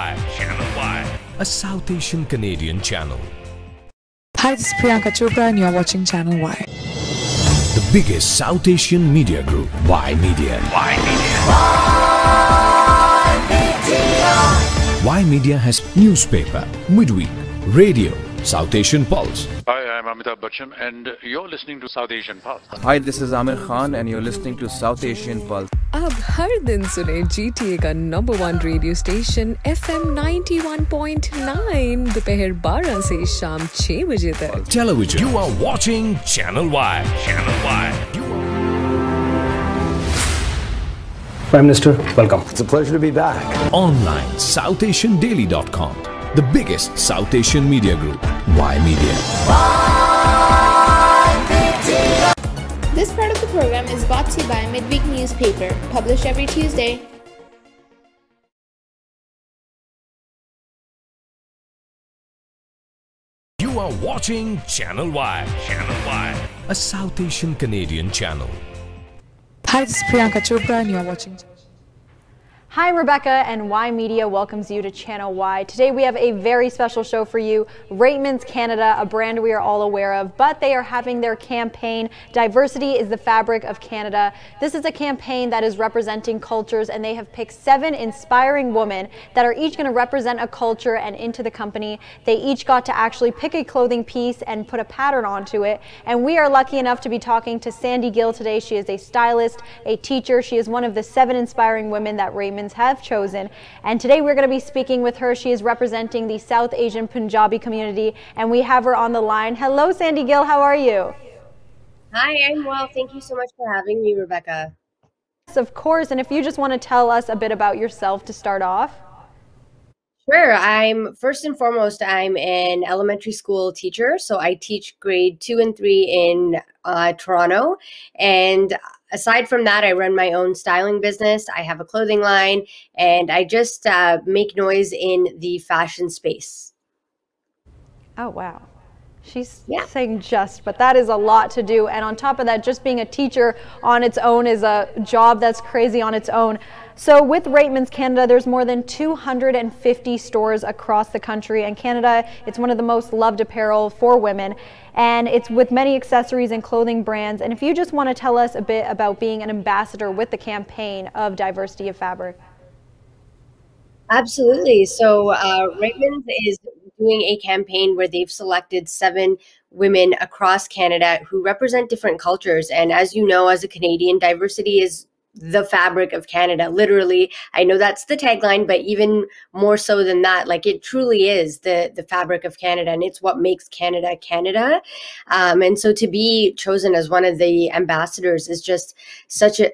Channel Y, a South Asian Canadian channel. Hi, this is Priyanka Chopra and you're watching Channel Y. The biggest South Asian media group, Y Media. Y Media. Y Media has newspaper, midweek, radio, South Asian Pulse. Hi, I'm Amitabh Bachchan and you're listening to South Asian Pulse. Hi, this is Amir Khan and you're listening to South Asian Pulse. आप हर दिन सुने GTA का number one radio station FM 91.9 दोपहर 12 से शाम 6 बजे तक. Television. You are watching Channel Y. Channel Y. Prime Minister, welcome. It's a pleasure to be back. Online, SouthAsianDaily.com, the biggest South Asian media group, Y Media. Y Media. This part of the program is brought to you by Midweek newspaper, published every Tuesday. You are watching Channel Y. Channel Y, a South Asian Canadian channel. Hi, this is Priyanka Chopra and you're watching. Hi, I'm Rebecca and Y Media welcomes you to Channel Y. Today we have a very special show for you. Reitmans Canada, a brand we are all aware of, but they are having their campaign, Diversity is the Fabric of Canada. This is a campaign that is representing cultures, and they have picked 7 inspiring women that are each going to represent a culture and into the company. They each got to actually pick a clothing piece and put a pattern onto it. And we are lucky enough to be talking to Sandy Gill today. She is a stylist, a teacher. She is one of the 7 inspiring women that Reitmans have chosen, and today we're going to be speaking with her. She is representing the South Asian Punjabi community, and we have her on the line. Hello, Sandy Gill, how are you? Hi, I'm well. Thank you so much for having me, Rebecca. Yes, of course. And if you just want to tell us a bit about yourself to start off. Sure. I'm first and foremost, I'm an elementary school teacher, so I teach grade 2 and 3 in Toronto, and aside from that, I run my own styling business. I have a clothing line, and I just make noise in the fashion space. Oh, wow. She's saying just, but that is a lot to do. And on top of that, just being a teacher on its own is a job that's crazy on its own. So with Reitmans Canada, there's more than 250 stores across the country, and Canada, it's one of the most loved apparel for women. And it's with many accessories and clothing brands. And if you just want to tell us a bit about being an ambassador with the campaign of Diversity of Fabric. Absolutely. So Reitmans is doing a campaign where they've selected 7 women across Canada who represent different cultures. And as you know, as a Canadian, diversity is the fabric of Canada, literally. I know that's the tagline, but even more so than that, like it truly is the fabric of Canada, and it's what makes Canada, Canada. And so to be chosen as one of the ambassadors is just such a,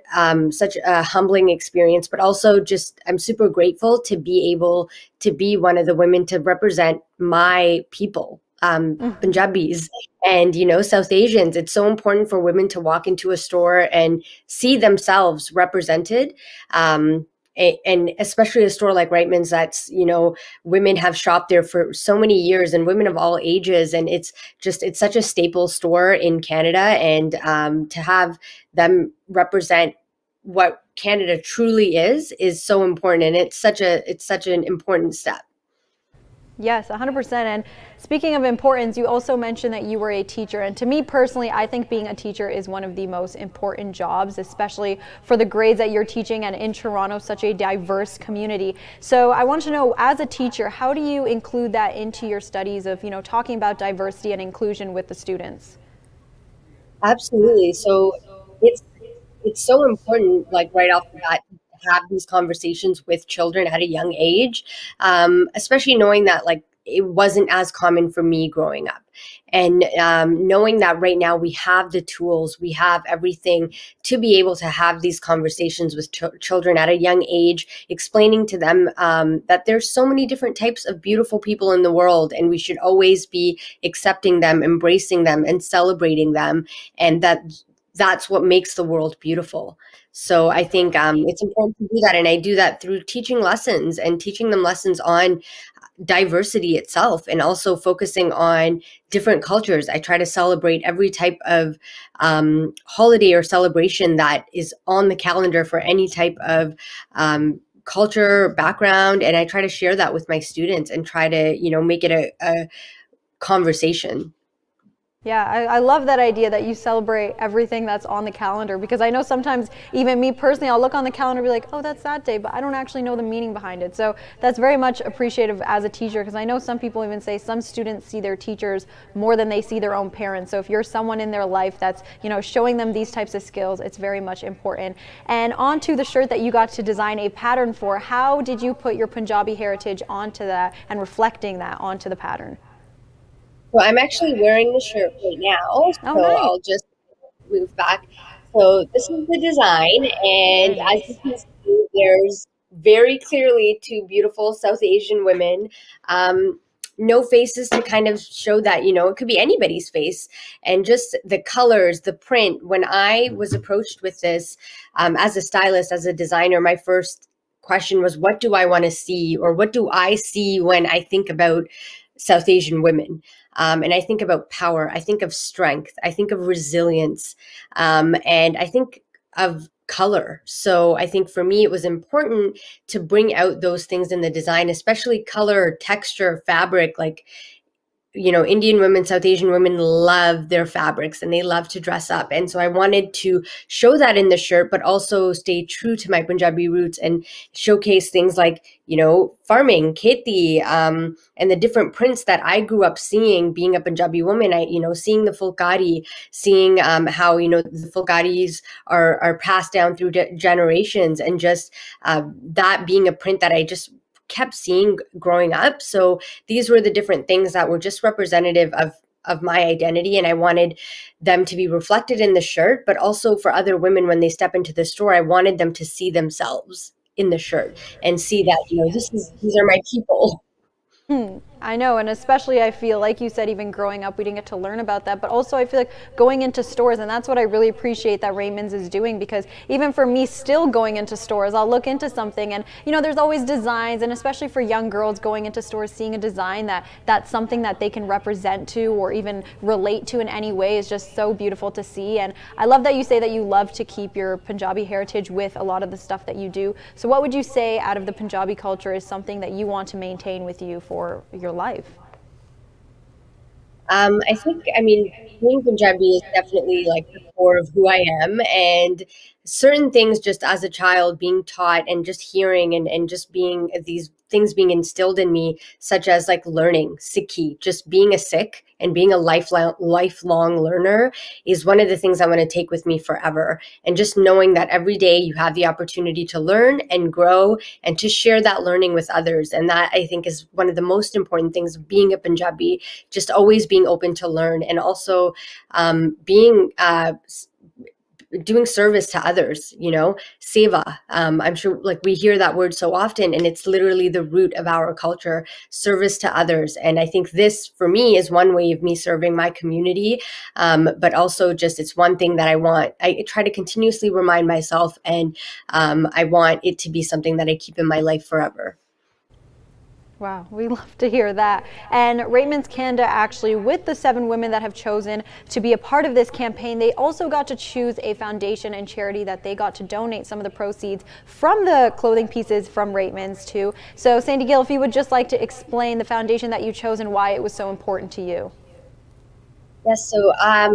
humbling experience, but also just, I'm super grateful to be able to be one of the women to represent my people. Punjabis and, you know, South Asians. It's so important for women to walk into a store and see themselves represented. And especially a store like Reitmans, that's, you know, women have shopped there for so many years, and women of all ages. And it's just, it's such a staple store in Canada, and to have them represent what Canada truly is so important. And it's such a, it's such an important step. Yes, 100%. And speaking of importance, you also mentioned that you were a teacher. And to me personally, I think being a teacher is one of the most important jobs, especially for the grades that you're teaching and in Toronto, such a diverse community. So I want to know, as a teacher, how do you include that into your studies of, you know, talking about diversity and inclusion with the students? Absolutely. So it's so important, like right off the bat, have these conversations with children at a young age, especially knowing that like it wasn't as common for me growing up. And knowing that right now we have the tools, we have everything to be able to have these conversations with children at a young age, explaining to them that there's so many different types of beautiful people in the world, and we should always be accepting them, embracing them, and celebrating them, and that that's what makes the world beautiful. So I think it's important to do that. And I do that through teaching lessons and teaching them lessons on diversity itself, and also focusing on different cultures. I try to celebrate every type of holiday or celebration that is on the calendar for any type of culture, background, and I try to share that with my students and try to, you know, make it a conversation. Yeah, I love that idea that you celebrate everything that's on the calendar, because I know sometimes even me personally, I'll look on the calendar and be like, oh, that's that day, but I don't actually know the meaning behind it. So that's very much appreciative as a teacher, because I know some people even say some students see their teachers more than they see their own parents. So if you're someone in their life that's, you know, showing them these types of skills, it's very much important. And onto the shirt that you got to design a pattern for, how did you put your Punjabi heritage onto that and reflecting that onto the pattern? Well, I'm actually wearing the shirt right now, so I'll just move back. So this is the design, and as you can see, there's very clearly two beautiful South Asian women. No faces to kind of show that, you know, it could be anybody's face, and just the colors, the print. When I was approached with this as a stylist, as a designer, my first question was, what do I want to see, or what do I see when I think about South Asian women? And I think about power, I think of strength, I think of resilience, and I think of color. So I think for me, it was important to bring out those things in the design, especially color, texture, fabric. Like, you know, Indian women, South Asian women love their fabrics and they love to dress up. And so I wanted to show that in the shirt, but also stay true to my Punjabi roots and showcase things like, you know, farming, kheti, and the different prints that I grew up seeing being a Punjabi woman. You know, seeing the phulkari, seeing how, you know, the phulkaris are passed down through generations, and just that being a print that I just kept seeing growing up. So these were the different things that were just representative of my identity, and I wanted them to be reflected in the shirt, but also for other women when they step into the store, I wanted them to see themselves in the shirt and see that, you know, these are my people. I know, and especially I feel like you said, even growing up, we didn't get to learn about that, but also I feel like going into stores, and that's what I really appreciate that Reitmans is doing, because even for me still going into stores, I'll look into something and, you know, there's always designs, and especially for young girls going into stores, seeing a design that's something that they can represent to or even relate to in any way is just so beautiful to see. And I love that you say that you love to keep your Punjabi heritage with a lot of the stuff that you do. So what would you say out of the Punjabi culture is something that you want to maintain with you for your life? I think, I mean, being Punjabi is definitely like the core of who I am, and certain things just as a child being taught and just hearing and just being these things being instilled in me, such as like learning Sikhi, just being a Sikh and being a lifelong learner is one of the things I want to take with me forever. And just knowing that every day you have the opportunity to learn and grow and to share that learning with others. And that I think is one of the most important things of being a Punjabi, just always being open to learn, and also being doing service to others, you know, seva. I'm sure like we hear that word so often, and it's literally the root of our culture, service to others. And I think this for me is one way of me serving my community, but also just it's one thing that I want. I try to continuously remind myself, and I want it to be something that I keep in my life forever. Wow, we love to hear that. And Reitmans Canada, actually, with the 7 women that have chosen to be a part of this campaign, they also got to choose a foundation and charity that they got to donate some of the proceeds from the clothing pieces from Reitmans to. So Sandy Gill, if you would just like to explain the foundation that you chose and why it was so important to you. Yes, so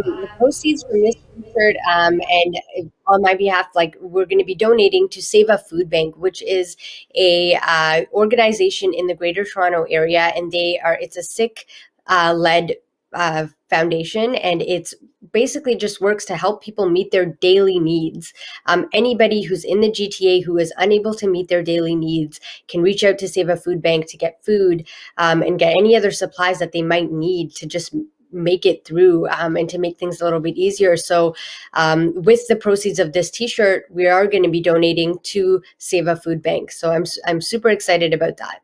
the proceeds from this concert and on my behalf, like we're going to be donating to Seva Food Bank, which is a organization in the Greater Toronto Area, and it's a Sikh-led foundation, and it's basically just works to help people meet their daily needs. Anybody who's in the GTA who is unable to meet their daily needs can reach out to Seva Food Bank to get food and get any other supplies that they might need to just make it through and to make things a little bit easier. So with the proceeds of this t-shirt, we are going to be donating to Seva Food Bank. So I'm super excited about that.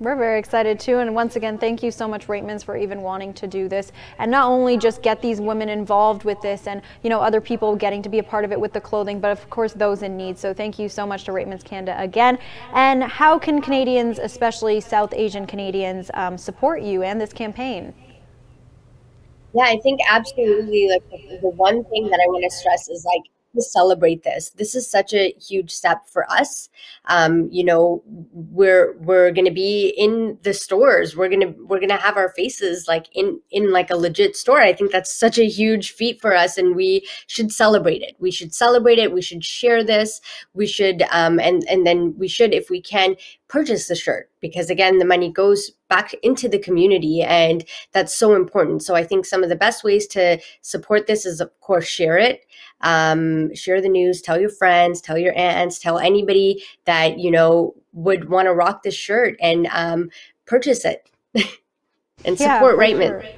We're very excited too, and once again, thank you so much, Reitmans, for even wanting to do this, and not only just get these women involved with this and, you know, other people getting to be a part of it with the clothing, but of course those in need. So thank you so much to Reitmans Canada again. And how can Canadians, especially South Asian Canadians, support you and this campaign? Yeah, I think absolutely, like the one thing that I want to stress is like to celebrate this. This is such a huge step for us. You know, we're going to be in the stores. We're going to have our faces like in like a legit store. I think that's such a huge feat for us, and we should celebrate it. We should celebrate it. We should share this. We should and then we should, if we can, purchase the shirt, because again, the money goes back into the community, and that's so important. So I think some of the best ways to support this is, of course, share it, share the news, tell your friends, tell your aunts, tell anybody that you know would want to rock this shirt, and purchase it and support Reitmans. Sure.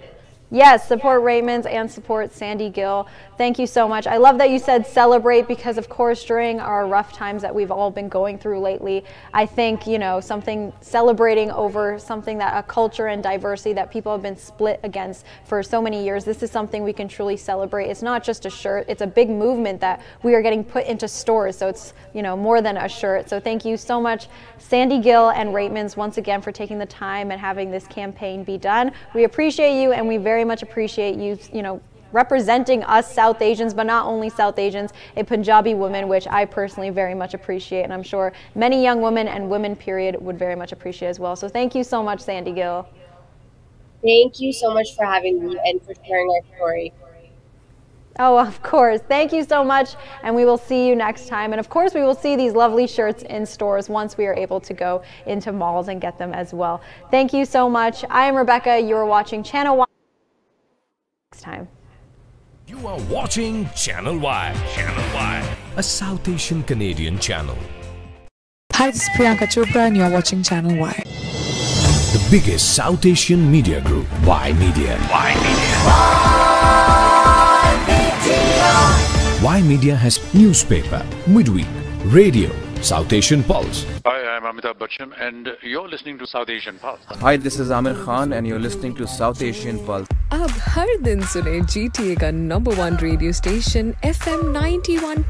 Yes, support Reitmans and support Sandy Gill. Thank you so much. I love that you said celebrate, because of course during our rough times that we've all been going through lately, I think, you know, something celebrating over something that a culture and diversity that people have been split against for so many years, this is something we can truly celebrate. It's not just a shirt, it's a big movement that we are getting put into stores, so it's, you know, more than a shirt. So thank you so much, Sandy Gill and Reitmans, once again for taking the time and having this campaign be done. We appreciate you, and we very much appreciate you, you know, representing us South Asians, but not only South Asians, a Punjabi woman, which I personally very much appreciate, and I'm sure many young women and women period would very much appreciate as well. So thank you so much, Sandy Gill. Thank you so much for having me and for sharing our story. Oh, of course. Thank you so much, and we will see you next time. And of course, we will see these lovely shirts in stores once we are able to go into malls and get them as well. Thank you so much. I am Rebecca. You are watching Channel Y. Time. You are watching Channel Y. Channel Y, a South Asian Canadian channel. Hi, this is Priyanka Chopra, and you are watching Channel Y. The biggest South Asian media group, Y Media. Y Media. Y Media has newspaper, Midweek, radio, South Asian Pulse. Hi, I'm Amitabh Bachchan, and you're listening to South Asian Pulse. Hi, this is Amir Khan, and you're listening to South Asian Pulse. आप हर दिन सुने GTA का #1 radio station FM 91.9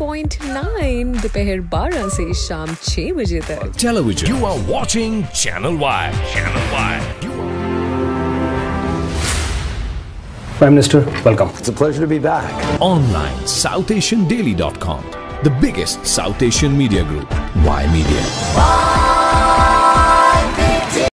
दोपहर 12 से शाम 6 बजे तक. Television. You are watching Channel Y. Channel Y. Prime Minister, welcome. It's a pleasure to be back. Online, SouthAsianDaily.com, the biggest South Asian media group, Y Media.